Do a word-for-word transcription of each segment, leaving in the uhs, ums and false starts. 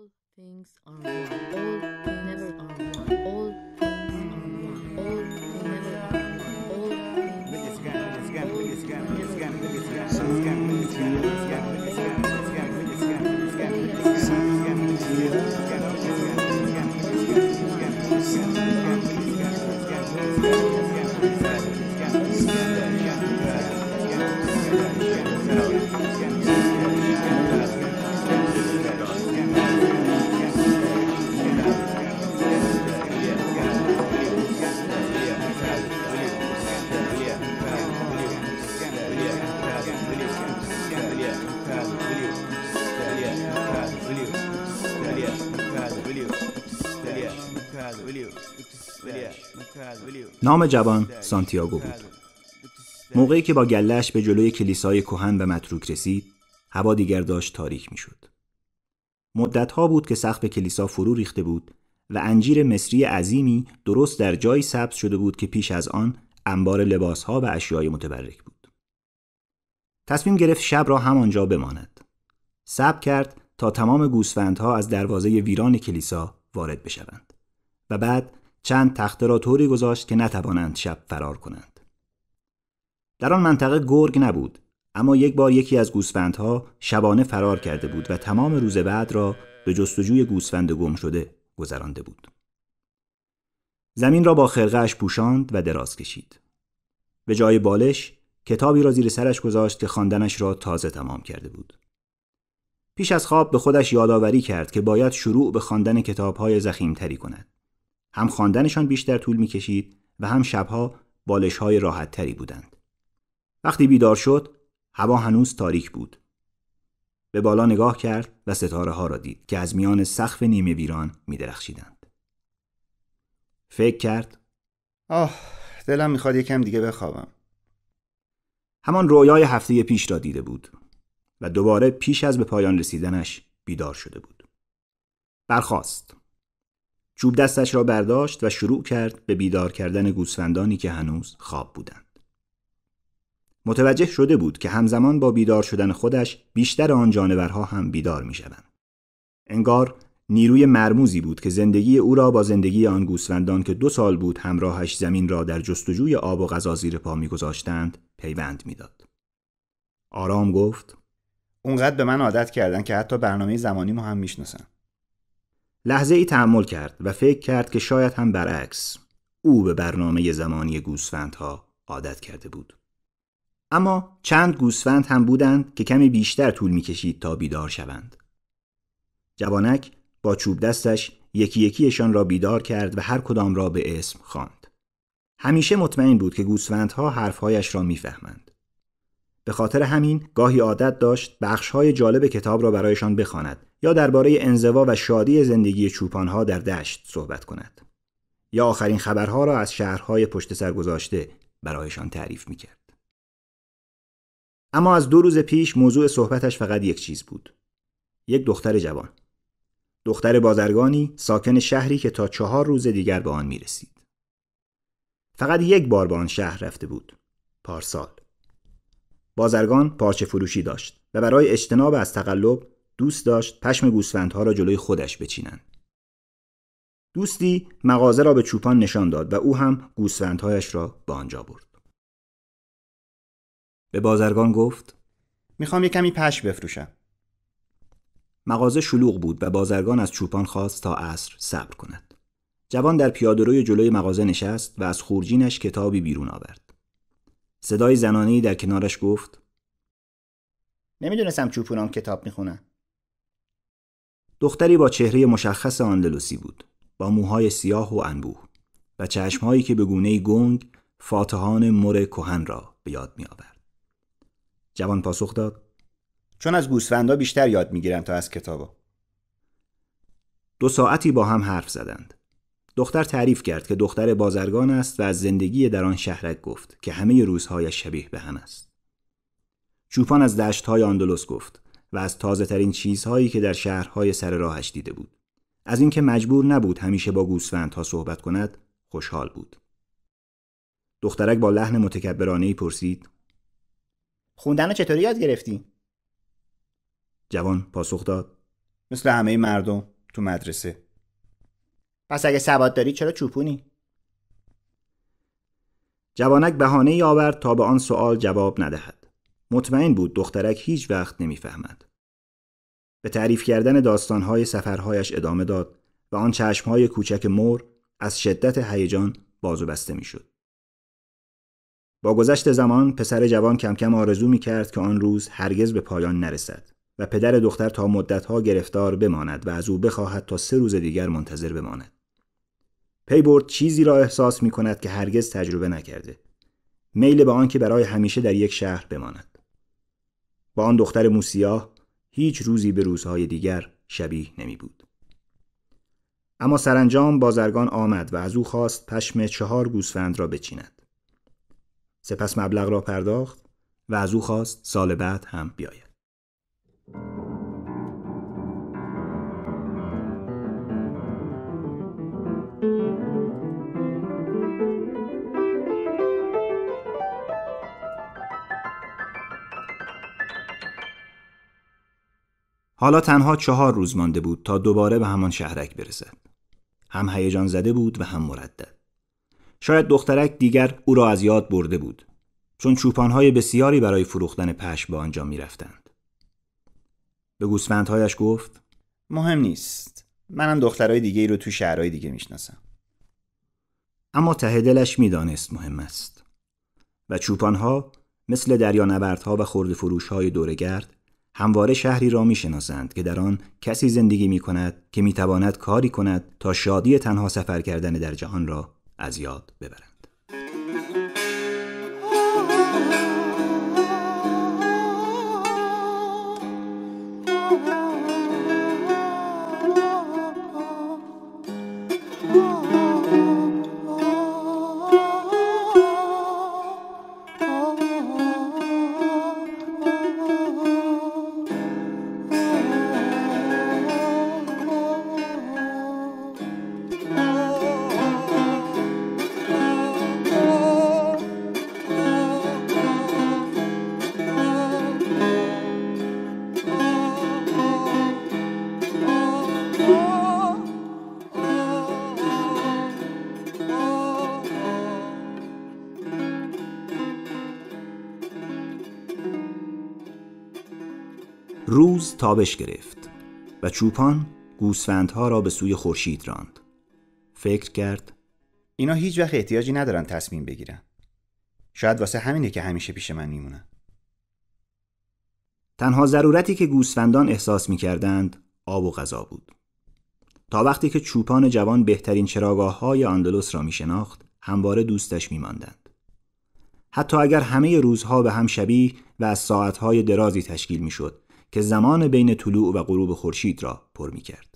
All things are one. All things never are one. All things are one. All things never are one. All things. Look at Scanner, look at Scanner, look at Scanner, look at Scanner, look at Scanner, look at Scanner, look at Scanner, look at Scanner. نام جوان سانتیاگو بود. موقعی که با گله‌اش به جلوی کلیسای کهن و متروک رسید، هوا دیگر داشت تاریک می‌شد. مدت‌ها بود که سقف کلیسا فرو ریخته بود و انجیر مصری عظیمی درست در جایی سبز شده بود که پیش از آن انبار لباس‌ها و اشیای متبرک بود. تصمیم گرفت شب را همانجا بماند. صبر کرد تا تمام گوسفندها از دروازه ویران کلیسا وارد بشوند و بعد چند تخته را طوری گذاشت که نتوانند شب فرار کنند. در آن منطقه گرگ نبود، اما یک بار یکی از گوسفندها شبانه فرار کرده بود و تمام روز بعد را به جستجوی گوسفند گم شده گذرانده بود. زمین را با خرقه‌اش پوشاند و دراز کشید. به جای بالش کتابی را زیر سرش گذاشت که خواندنش را تازه تمام کرده بود. پیش از خواب به خودش یادآوری کرد که باید شروع به خواندن کتاب‌های ضخیم‌تری کند. هم خواندنشان بیشتر طول می‌کشید و هم شب‌ها بالش‌های راحت‌تری بودند. وقتی بیدار شد، هوا هنوز تاریک بود. به بالا نگاه کرد و ستاره‌ها را دید که از میان سقف نیمه ویران می‌درخشیدند. فکر کرد: آه، دلم می‌خواد یکم دیگه بخوابم. همان رویای هفته پیش را دیده بود و دوباره پیش از به پایان رسیدنش بیدار شده بود. برخاست. چوب دستش را برداشت و شروع کرد به بیدار کردن گوسفندانی که هنوز خواب بودند. متوجه شده بود که همزمان با بیدار شدن خودش بیشتر آن جانورها هم بیدار می‌شوند. انگار نیروی مرموزی بود که زندگی او را با زندگی آن گوسفندان که دو سال بود همراهش زمین را در جستجوی آب و غذا زیر پا می‌گذاشتند پیوند می‌داد. آرام گفت: اونقدر به من عادت کردن که حتی برنامه زمانیمو هم می‌شناسن. لحظه ای تأمل کرد و فکر کرد که شاید هم برعکس، او به برنامه زمانی گوسفندها عادت کرده بود. اما چند گوسفند هم بودند که کمی بیشتر طول می‌کشید تا بیدار شوند. جوانک با چوب دستش یکی یکیشان را بیدار کرد و هر کدام را به اسم خواند. همیشه مطمئن بود که گوسفندها حرفهایش را می‌فهمند. به خاطر همین گاهی عادت داشت بخش‌های جالب کتاب را برایشان بخواند یا درباره انزوا و شادی زندگی چوپان‌ها در دشت صحبت کند یا آخرین خبرها را از شهرهای پشت سر گذاشته برایشان تعریف می‌کرد. اما از دو روز پیش موضوع صحبتش فقط یک چیز بود: یک دختر جوان، دختر بازرگانی ساکن شهری که تا چهار روز دیگر به آن می‌رسید. فقط یک بار به آن شهر رفته بود، پارسال. بازرگان پارچه فروشی داشت و برای اجتناب از تقلب دوست داشت پشم گوسفندها را جلوی خودش بچینند. دوستی مغازه را به چوپان نشان داد و او هم گوسفندهایش را به آنجا برد. به بازرگان گفت: میخوام یک کمی پشم بفروشم. مغازه شلوغ بود و بازرگان از چوپان خواست تا عصر صبر کند. جوان در پیاده‌روی جلوی مغازه نشست و از خورجینش کتابی بیرون آورد. صدای زنانه‌ای در کنارش گفت: نمیدونستم چوپونام کتاب میخونن. دختری با چهره مشخص آندلوسی بود، با موهای سیاه و انبوه و چشمهایی که به گونه‌ای گنگ فاتحان مر کهن را به یاد می‌آورد. جوان پاسخ داد: چون از گوسفندا بیشتر یاد می‌گیرن تا از کتابا. دو ساعتی با هم حرف زدند. دختر تعریف کرد که دختر بازرگان است و از زندگی در آن شهرک گفت که همه روزهایش شبیه به هم است. چوپان از دشت‌های آندلس گفت و از تازه‌ترین چیزهایی که در شهرهای سر راهش دیده بود. از اینکه مجبور نبود همیشه با گوسفندها صحبت کند خوشحال بود. دخترک با لحن متکبرانه‌ای پرسید: خوندن رو چطوری یاد گرفتی؟ جوان پاسخ داد: مثل همه مردم. تو مدرسه. پس اگه سواد داری چرا چوپونی؟ جوانک بهانه‌ای آورد تا به آن سوال جواب ندهد. مطمئن بود دخترک هیچ وقت نمی‌فهمد. به تعریف کردن داستان‌های سفرهایش ادامه داد و آن چشم‌های کوچک مور از شدت هیجان باز و بسته می‌شد. با گذشت زمان پسر جوان کم کم آرزو می‌کرد که آن روز هرگز به پایان نرسد و پدر دختر تا مدت‌ها گرفتار بماند و از او بخواهد تا سه روز دیگر منتظر بماند. پی برد چیزی را احساس می‌کند که هرگز تجربه نکرده. میل به آن که برای همیشه در یک شهر بماند. با آن دختر موسیاه هیچ روزی به روزهای دیگر شبیه نمی بود. اما سرانجام بازرگان آمد و از او خواست پشم چهار گوسفند را بچیند. سپس مبلغ را پرداخت و از او خواست سال بعد هم بیاید. حالا تنها چهار روز مانده بود تا دوباره به همان شهرک برسد. هم هیجان زده بود و هم مردد. شاید دخترک دیگر او را از یاد برده بود، چون چوپانهای بسیاری برای فروختن پشم به آنجا می رفتند. به گوسفندهایش گفت مهم نیست، منم دخترای دیگه ای رو تو شهرهای دیگه می شناسم. اما ته دلش می دانست مهم است. و چوپانها مثل دریانوردها و خرده‌فروش‌های دورگرد همواره شهری را میشناسند که در آن کسی زندگی میکند که میتواند کاری کند تا شادی تنها سفر کردن در جهان را از یاد ببرند. روز تابش گرفت و چوپان گوسفندها را به سوی خورشید راند. فکر کرد اینا هیچ وقت احتیاجی ندارن تصمیم بگیرن. شاید واسه همینه که همیشه پیش من میمونن. تنها ضرورتی که گوسفندان احساس میکردند آب و غذا بود. تا وقتی که چوپان جوان بهترین چراگاه‌های اندلس را میشناخت، همواره دوستش میماندند. حتی اگر همه روزها به هم شبیه و از ساعت‌های درازی تشکیل میشد که زمان بین طلوع و غروب خورشید را پر می کرد.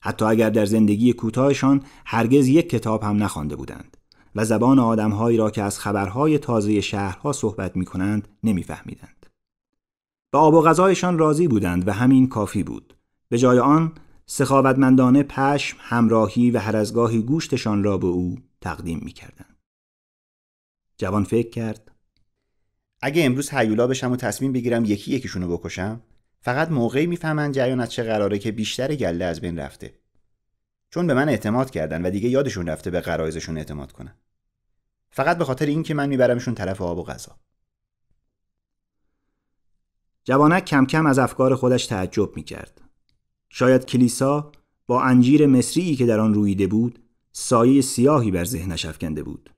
حتی اگر در زندگی کوتاهشان هرگز یک کتاب هم نخوانده بودند و زبان آدمهایی را که از خبرهای تازه شهرها صحبت می کنند نمی فهمیدند. به آب و غذایشان راضی بودند و همین کافی بود. به جای آن سخاوتمندانه پشم، همراهی و هر از گاهی گوشتشان را به او تقدیم می کردند. جوان فکر کرد اگه امروز هیولا بشم و تصمیم بگیرم یکی یکیشونو بکشم، فقط موقعی میفهمن جریان از چه قراره که بیشتر گله از بین رفته، چون به من اعتماد کردن و دیگه یادشون رفته به غرایزشون اعتماد کنن، فقط به خاطر این که من میبرمشون طرف آب و غذا. جوانک کم کم از افکار خودش تعجب میکرد. شاید کلیسا با انجیر مصری که در آن رویده بود سایه سیاهی بر ذهنش افکنده بود.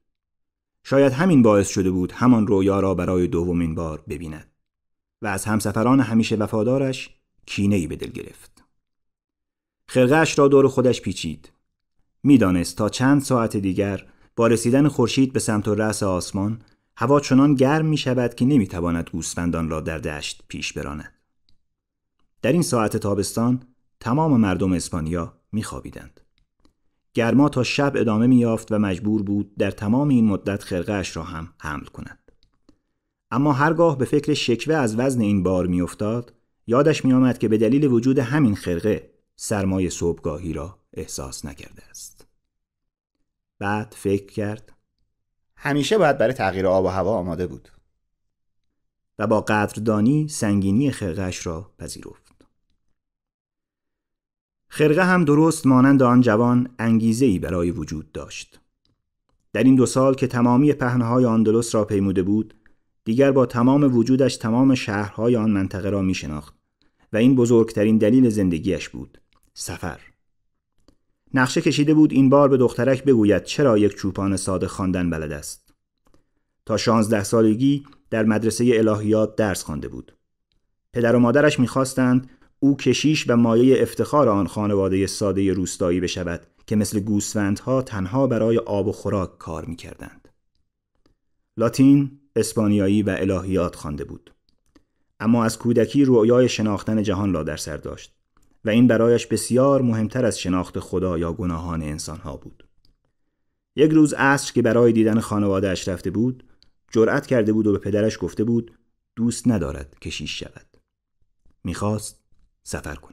شاید همین باعث شده بود همان رویا را برای دومین بار ببیند و از همسفران همیشه وفادارش کینه‌ای به دل گرفت. خرقه‌اش را دور خودش پیچید. می‌دانست تا چند ساعت دیگر با رسیدن خورشید به سمت و رأس آسمان هوا چنان گرم می‌شود که نمی‌تواند گوسفندان را در دشت پیش براند. در این ساعت تابستان تمام مردم اسپانیا می‌خوابیدند. گرما تا شب ادامه می‌یافت و مجبور بود در تمام این مدت خرقه‌اش را هم حمل کند. اما هرگاه به فکر شکوه از وزن این بار می‌افتاد، یادش می‌آمد که به دلیل وجود همین خرقه سرمای صبحگاهی را احساس نکرده است. بعد فکر کرد همیشه باید برای تغییر آب و هوا آماده بود و با قدردانی سنگینی خرقه‌اش را پذیرفت. خرقه هم درست مانند آن جوان انگیزه‌ای برای وجود داشت. در این دو سال که تمامی پهنه‌های اندلس را پیموده بود، دیگر با تمام وجودش تمام شهرهای آن منطقه را می شناخت و این بزرگترین دلیل زندگیش بود. سفر. نقشه کشیده بود این بار به دخترک بگوید چرا یک چوپان ساده خواندن بلد است. تا شانزده سالگی در مدرسه الهیات درس خوانده بود. پدر و مادرش می‌خواستند او کشیش و مایه افتخار آن خانواده ساده روستایی بشود که مثل گوسفندها تنها برای آب و خوراک کار می‌کردند. لاتین، اسپانیایی و الهیات خوانده بود. اما از کودکی رؤیای شناختن جهان را در سر داشت و این برایش بسیار مهمتر از شناخت خدا یا گناهان انسانها بود. یک روز عصر که برای دیدن خانواده اش رفته بود، جرأت کرده بود و به پدرش گفته بود دوست ندارد کشیش شود. می‌خواست سفر کند.